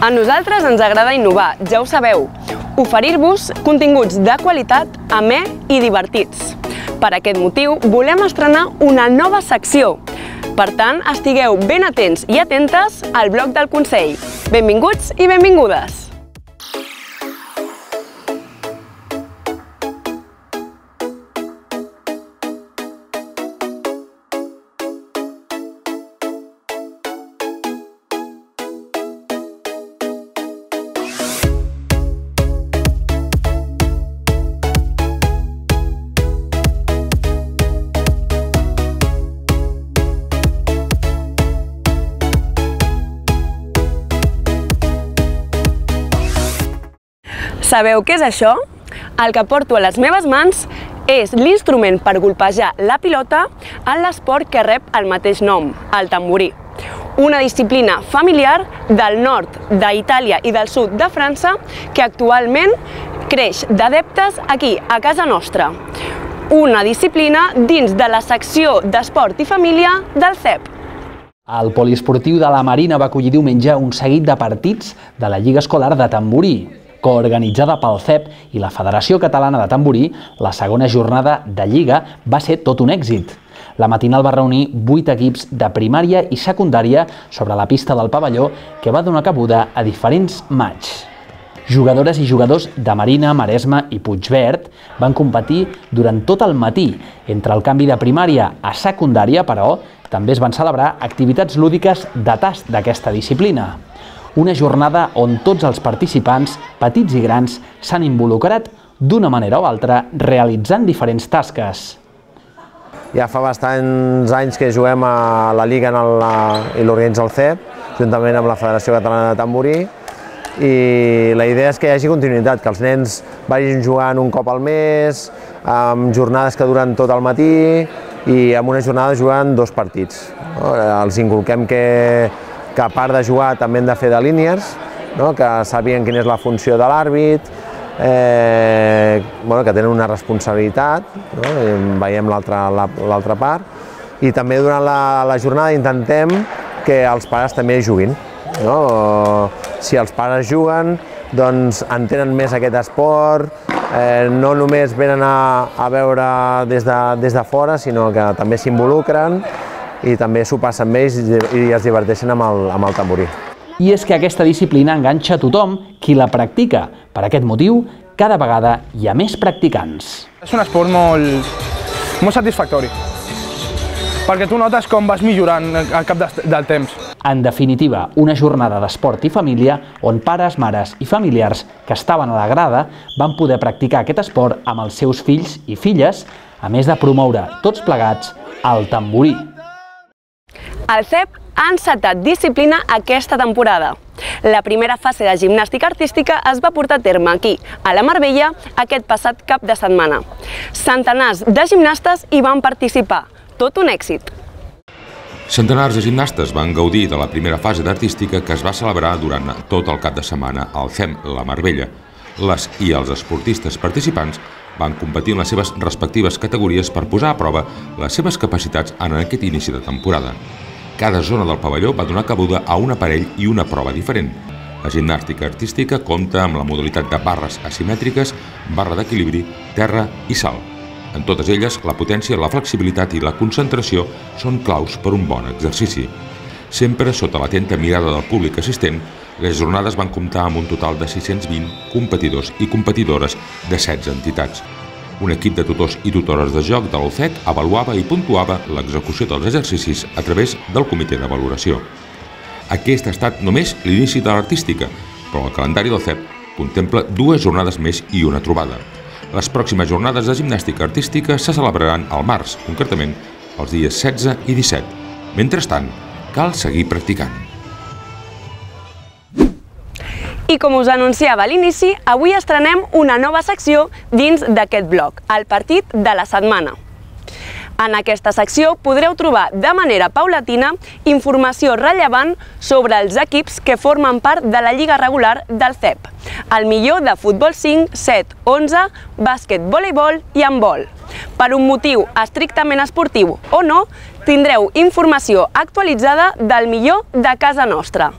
A nosaltres ens agrada innovar, ja ho sabeu. Oferir-vos continguts de qualitat, amè i divertits. Per aquest motiu, volem estrenar una nova secció. Per tant, estigueu ben atents i atentes al blog del Consell. Benvinguts i benvingudes! Sabeu què és això? El que porto a les meves mans és l'instrument per golpejar la pilota en l'esport que rep el mateix nom, el tamborí. Una disciplina familiar del nord d'Itàlia i del sud de França que actualment creix d'adeptes aquí, a casa nostra. Una disciplina dins de la secció d'Esport i Família del CEEB. El poliesportiu de la Marina va acollir diumenge un seguit de partits de la Lliga Escolar de Tamborí. Coorganitzada pel CEEB i la Federació Catalana de Tamborí, la segona jornada de Lliga va ser tot un èxit. La matinal va reunir 8 equips de primària i secundària sobre la pista del pavelló que va donar cabuda a diferents matxs. Jugadores i jugadors de Marina, Maresme i Puigverd van competir durant tot el matí. Entre el canvi de primària a secundària, però, també es van celebrar activitats lúdiques de tast d'aquesta disciplina. Una jornada on tots els participants, petits i grans, s'han involucrat d'una manera o altra realitzant diferents tasques. Ja fa bastants anys que juguem a la Lliga i l'organitza el CEEB, juntament amb la Federació Catalana de Tamborí, i la idea és que hi hagi continuïtat, que els nens vagin jugant un cop al mes, amb jornades que duren tot el matí i amb una jornada jugant 2 partits. Els inculquem que a part de jugar també hem de fer de línies, que sabien quina és la funció de l'àrbit, que tenen una responsabilitat, veiem l'altra part, i també durant la jornada intentem que els pares també juguin. Si els pares juguen, doncs entenen més aquest esport, no només venen a veure des de fora, sinó que també s'involucren, i també s'ho passa amb ells i es diverteixen amb el tamborí. I és que aquesta disciplina enganxa a tothom qui la practica. Per aquest motiu, cada vegada hi ha més practicants. És un esport molt satisfactori, perquè tu notes com vas millorant al cap del temps. En definitiva, una jornada d'esport i família on pares, mares i familiars que estaven a la grada van poder practicar aquest esport amb els seus fills i filles, a més de promoure, tots plegats, el tamborí. El CEEB ha encetat disciplina aquesta temporada. La primera fase de gimnàstica artística es va portar a terme aquí, a la Mar Bella, aquest passat cap de setmana. Centenars de gimnastes hi van participar. Tot un èxit. Centenars de gimnastes van gaudir de la primera fase d'artística que es va celebrar durant tot el cap de setmana al CEEB la Mar Bella. Les i els esportistes participants van competir en les seves respectives categories per posar a prova les seves capacitats en aquest inici de temporada. Cada zona del pavelló va donar cabuda a un aparell i una prova diferent. La gimnàstica artística compta amb la modalitat de barres asimètriques, barra d'equilibri, terra i salt. En totes elles, la potència, la flexibilitat i la concentració són claus per un bon exercici. Sempre sota l'atenta mirada del públic assistent, les jornades van comptar amb un total de 620 competidors i competidores de 16 entitats. Un equip de tutors i tutores de joc de l'OCET avaluava i puntuava l'execució dels exercicis a través del comitè de valoració. Aquest ha estat només l'inici de l'artística, però el calendari del CEEB contempla 2 jornades més i una trobada. Les pròximes jornades de gimnàstica artística se celebraran al març, concretament els dies 16 i 17. Mentrestant, cal seguir practicant. I com us anunciava a l'inici, avui estrenem una nova secció dins d'aquest bloc, el partit de la setmana. En aquesta secció podreu trobar de manera paulatina informació rellevant sobre els equips que formen part de la lliga regular del CEEB, el millor de futbol 5, 7, 11, bàsquet, voleibol i handbol. Per un motiu estrictament esportiu o no, tindreu informació actualitzada del millor de casa nostra.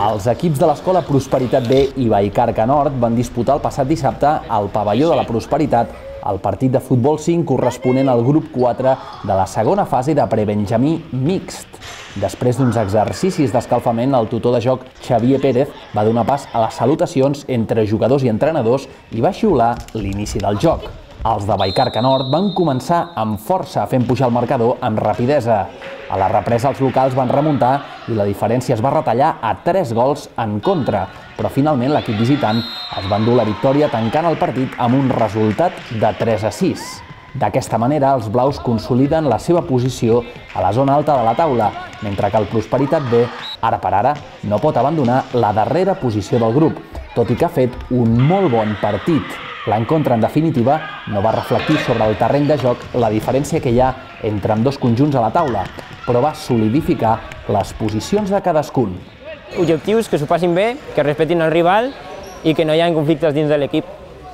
Els equips de l'escola Prosperitat B i Vallcarca Nord van disputar el passat dissabte al pavelló de la Prosperitat el partit de futbol 5 corresponent al grup 4 de la segona fase de prebenjamí mixt. Després d'uns exercicis d'escalfament, el tutor de joc Xavier Pérez va donar pas a les salutacions entre jugadors i entrenadors i va xiular l'inici del joc. Els de Vallcarca Nord van començar amb força fent pujar el marcador amb rapidesa. A la represa els locals van remuntar i la diferència es va retallar a 3 gols en contra, però finalment l'equip visitant es va endur la victòria tancant el partit amb un resultat de 3-6. D'aquesta manera, els blaus consoliden la seva posició a la zona alta de la taula, mentre que el Prosperitat B, ara per ara, no pot abandonar la darrera posició del grup, tot i que ha fet un molt bon partit. L'encontre, en definitiva, no va reflectir sobre el terreny de joc la diferència que hi ha entre ambdós conjunts a la taula, però va solidificar les posicions de cadascun. Objectius que s'ho passin bé, que respetin el rival i que no hi hagi conflictes dins de l'equip.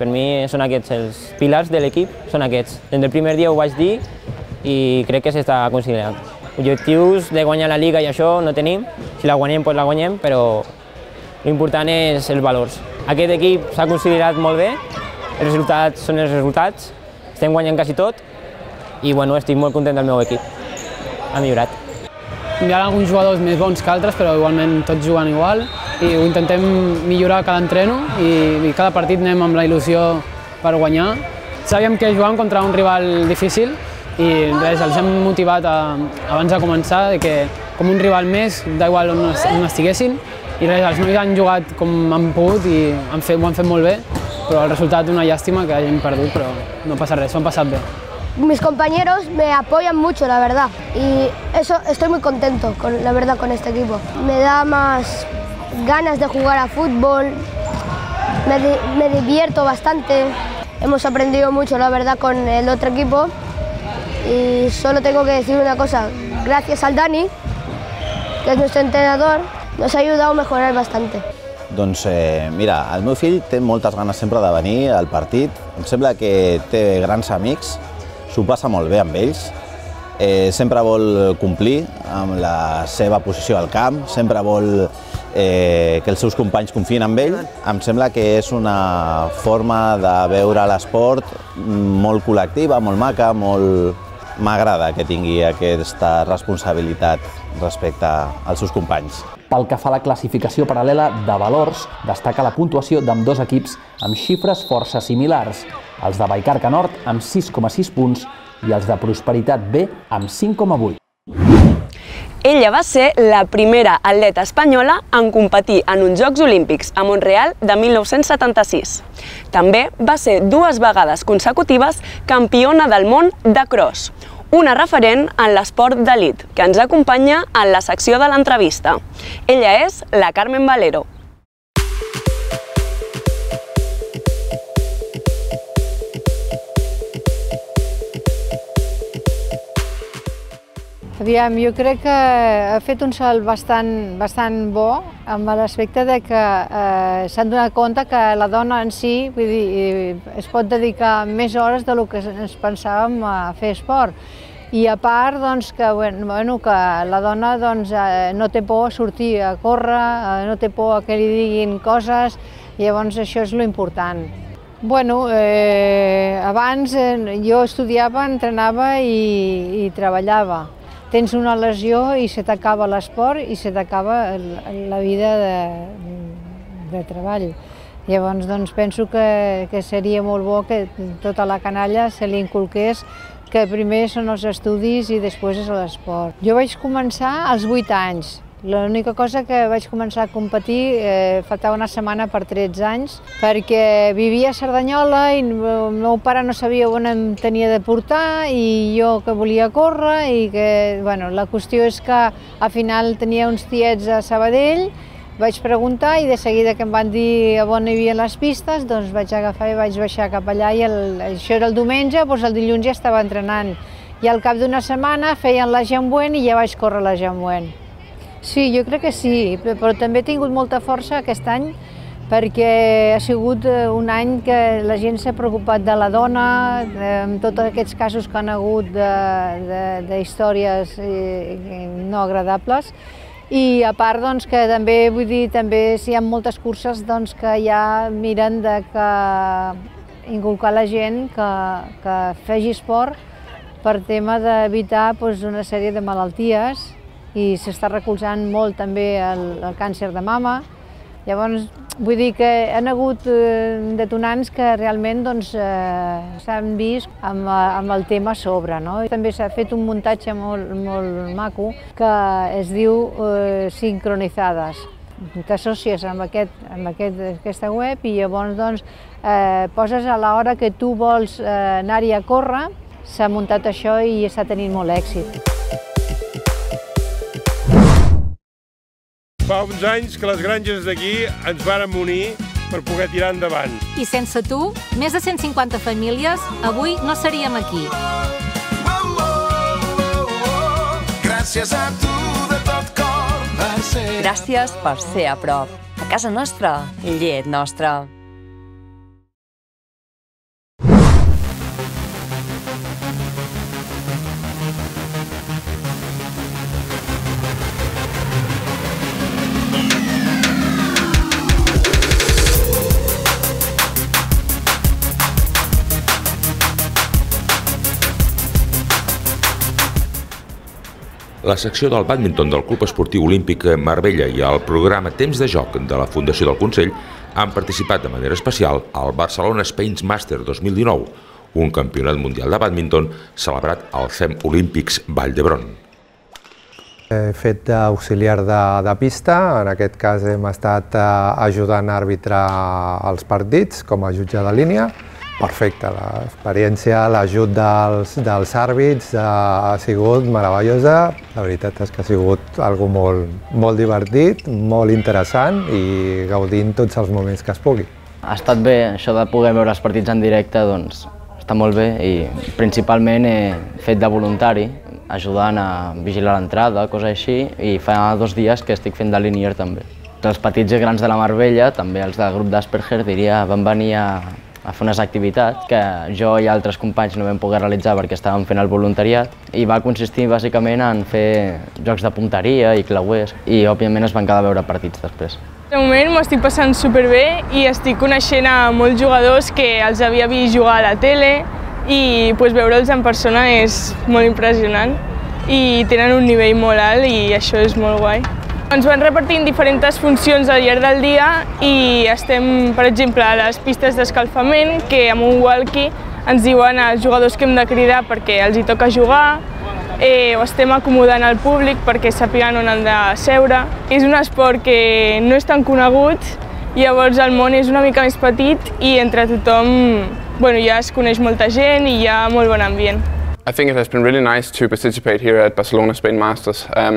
Per mi són aquests, els pilars de l'equip són aquests. Des del primer dia ho vaig dir i crec que s'està considerant. Objectius de guanyar la Lliga i això no tenim. Si la guanyem, doncs la guanyem, però l'important és els valors. Aquest equip s'ha considerat molt bé. Els resultats són els resultats, estem guanyant quasi tot i estic molt content del meu equip, ha millorat. Hi ha alguns jugadors més bons que altres, però igualment tots juguen igual i ho intentem millorar cada entreno i cada partit anem amb la il·lusió per guanyar. Sabíem que jugàvem contra un rival difícil i res, els hem motivat abans de començar que com un rival més, d'igual on estiguessin, i res, els nois han jugat com han pogut i ho han fet molt bé. Pero el resultado es una lástima que hayan perdido, pero no pasa nada, son pasados bien. Mis compañeros me apoyan mucho, la verdad, y eso estoy muy contento, la verdad, con este equipo. Me da más ganas de jugar a fútbol, me divierto bastante. Hemos aprendido mucho, la verdad, con el otro equipo y solo tengo que decir una cosa, gracias al Dani, que es nuestro entrenador, nos ha ayudado a mejorar bastante. Doncs mira, el meu fill té moltes ganes sempre de venir al partit, em sembla que té grans amics, s'ho passa molt bé amb ells, sempre vol complir amb la seva posició al camp, sempre vol que els seus companys confien en ell. Em sembla que és una forma de veure l'esport molt col·lectiva, molt maca, molt... M'agrada que tingui aquesta responsabilitat respecte als seus companys. Pel que fa a la classificació paral·lela de valors, destaca la puntuació d'ambdós equips amb xifres força similars, els de Vallcarca Nord amb 6,6 punts i els de Prosperitat B amb 5,8. Ella va ser la primera atleta espanyola en competir en uns Jocs Olímpics a Montreal de 1976. També va ser dues vegades consecutives campiona del món de cross, una referent en l'esport d'elit, que ens acompanya en la secció de l'entrevista. Ella és la Carme Valero. Aviam, jo crec que ha fet un salt bastant bo amb l'aspecte que s'han donat compte que la dona en si es pot dedicar més hores del que ens pensàvem a fer esport. I a part que la dona no té por a sortir a córrer, no té por a que li diguin coses, llavors això és l'important. Bueno, abans jo estudiava, entrenava i treballava. Tens una lesió i se t'acaba l'esport i se t'acaba la vida de treball. Llavors, penso que seria molt bo que tota la canalla se li inculqués que primer són els estudis i després és l'esport. Jo vaig començar als 8 anys. L'única cosa que vaig començar a competir faltava una setmana per 13 anys perquè vivia a Cerdanyola i el meu pare no sabia on em tenia de portar i jo que volia córrer i que, la qüestió és que al final tenia uns tiets a Sabadell, vaig preguntar i de seguida que em van dir on hi havia les pistes, doncs vaig agafar i vaig baixar cap allà i això era el diumenge, doncs el dilluns ja estava entrenant i al cap d'una setmana feien la Jean Bouin i ja vaig córrer la Jean Bouin. Sí, jo crec que sí, però també he tingut molta força aquest any perquè ha sigut un any que la gent s'ha preocupat de la dona, amb tots aquests casos que han hagut d'històries no agradables, I a part que també, vull dir, també hi ha moltes curses que ja miren d'inculcar la gent que faci esport per tema d'evitar una sèrie de malalties i s'està recolzant molt també el càncer de mama. Llavors, vull dir que han hagut detonants que realment s'han vist amb el tema a sobre. També s'ha fet un muntatge molt maco que es diu Sincronizades. T'associes amb aquesta web i llavors poses a l'hora que tu vols anar-hi a córrer. S'ha muntat això i està tenint molt èxit. Fa uns anys que les granges d'aquí ens varen unir per poder tirar endavant. I sense tu, més de 150 famílies, avui no seríem aquí. Gràcies a tu de tot cor per ser a prop. Gràcies per ser a prop. A casa nostra, llet nostra. La secció del bàdminton del Club Esportiu Olímpic Mar Bella i el programa Temps de Joc de la Fundació del Consell han participat de manera especial al Barcelona Spain Masters 2019, un campionat mundial de bàdminton celebrat al FEM Olímpics Vall d'Hebron. He fet d'auxiliar de pista, en aquest cas hem estat ajudant a arbitrar els partits com a jutge de línia. Perfecte, l'experiència, l'ajut dels àrbits ha sigut meravellosa. La veritat és que ha sigut algo molt divertit, molt interessant i gaudint tots els moments que es pugui. Ha estat bé això de poder veure els partits en directe, doncs està molt bé i principalment he fet de voluntari, ajudant a vigilar l'entrada, coses així, i fa 2 dies que estic fent de linier també. Els petits i grans de la Mar Bella, també els del grup d'Asperger, diria, van venir a fer unes activitats que jo i altres companys no vam poder realitzar perquè estàvem fent el voluntariat i va consistir bàsicament en fer jocs de punteria i clauers i òbviament es van quedar a veure partits després. De moment m'ho estic passant superbé i estic coneixent a molts jugadors que els havia vist jugar a la tele i veure'ls en persona és molt impressionant i tenen un nivell molt alt i això és molt guai. Ens van repartint diferents funcions al llarg del dia i estem, per exemple, a les pistes d'escalfament, que amb un walkie ens diuen als jugadors que hem de cridar perquè els hi toca jugar, o estem acomodant al públic perquè sàpiguen on han de seure. És un esport que no és tan conegut, llavors el món és una mica més petit i entre tothom ja es coneix molta gent i hi ha molt bon ambient. I think it has been really nice to participate here at Barcelona Spain Masters. I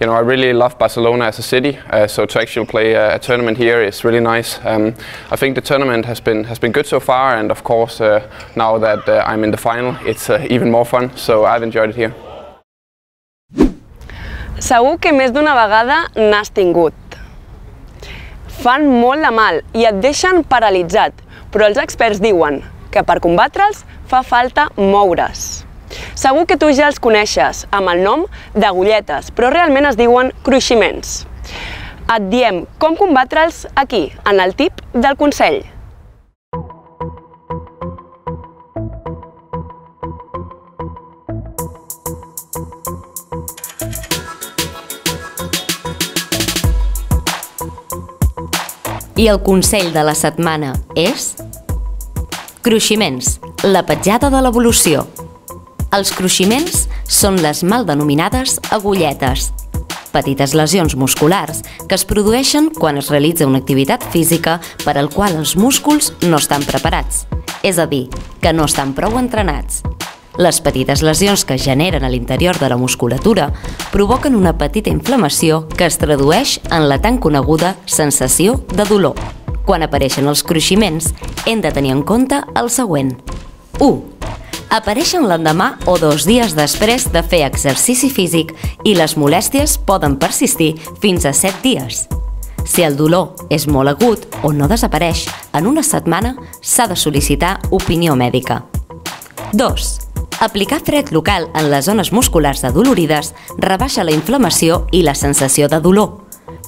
really love Barcelona as a city, so to actually play a tournament here is really nice. I think the tournament has been good so far, and of course now that I'm in the final, it's even more fun. So I've enjoyed it here. Segur que més d'una vegada n'has tingut. Fan molt de mal i et deixen paralitzat, però els experts diuen que per combatre'ls fa falta moure's. Segur que tu ja els coneixes amb el nom d'agulletes, però realment es diuen cruiximents. Et diem com combatre'ls aquí, en el tip del Consell. I el Consell de la setmana és... Cruiximents, la petjada de l'evolució. Els cruiximents són les mal denominades agulletes, petites lesions musculars que es produeixen quan es realitza una activitat física per al qual els músculs no estan preparats, és a dir, que no estan prou entrenats. Les petites lesions que es generen a l'interior de la musculatura provoquen una petita inflamació que es tradueix en la tan coneguda sensació de dolor. Quan apareixen els cruiximents, hem de tenir en compte el següent. 1. Apareixen l'endemà o 2 dies després de fer exercici físic i les molèsties poden persistir fins a 7 dies. Si el dolor és molt agut o no desapareix en una setmana, s'ha de sol·licitar opinió mèdica. 2. Aplicar fred local en les zones musculars adolorides rebaixa la inflamació i la sensació de dolor,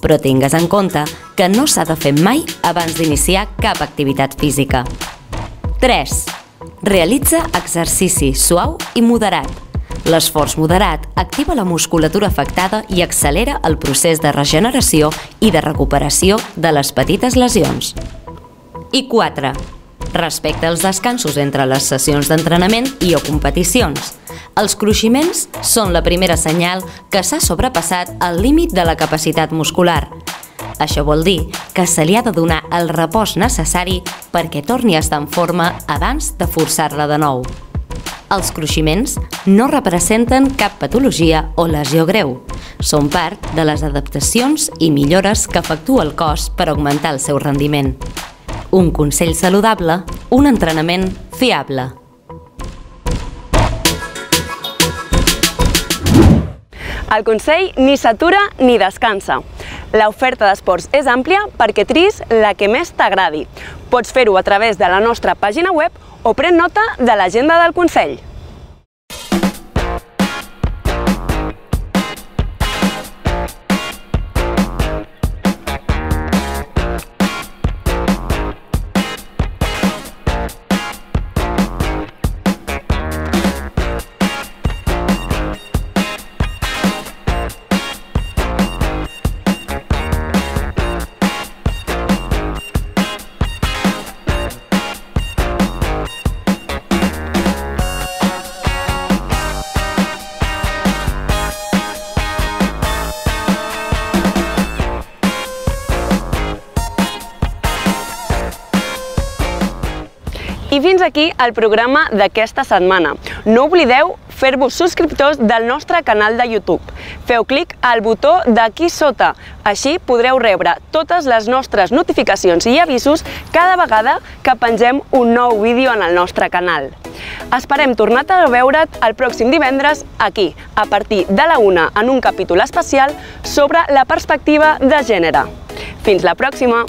però tingues en compte que no s'ha de fer mai abans d'iniciar cap activitat física. 3. Realitza exercici suau i moderat. L'esforç moderat activa la musculatura afectada i accelera el procés de regeneració i de recuperació de les petites lesions. I 4. Respecta els descansos entre les sessions d'entrenament i o competicions. Els cruiximents són la primera senyal que s'ha sobrepassat el límit de la capacitat muscular. Això vol dir que se li ha de donar el repòs necessari perquè torni a estar en forma abans de forçar-la de nou. Els cruiximents no representen cap patologia o lesió greu. Són part de les adaptacions i millores que efectua el cos per augmentar el seu rendiment. Un consell saludable, un entrenament fiable. El Consell ni s'atura ni descansa. L'oferta d'esports és àmplia perquè tris la que més t'agradi. Pots fer-ho a través de la nostra pàgina web o pren nota de l'agenda del Consell. I fins aquí el programa d'aquesta setmana. No oblideu fer-vos subscriptors del nostre canal de YouTube. Feu clic al botó d'aquí sota. Així podreu rebre totes les nostres notificacions i avisos cada vegada que pengem un nou vídeo en el nostre canal. Esperem tornar-te a veure't el pròxim divendres aquí, a partir de la 1, en un capítol especial sobre la perspectiva de gènere. Fins la pròxima!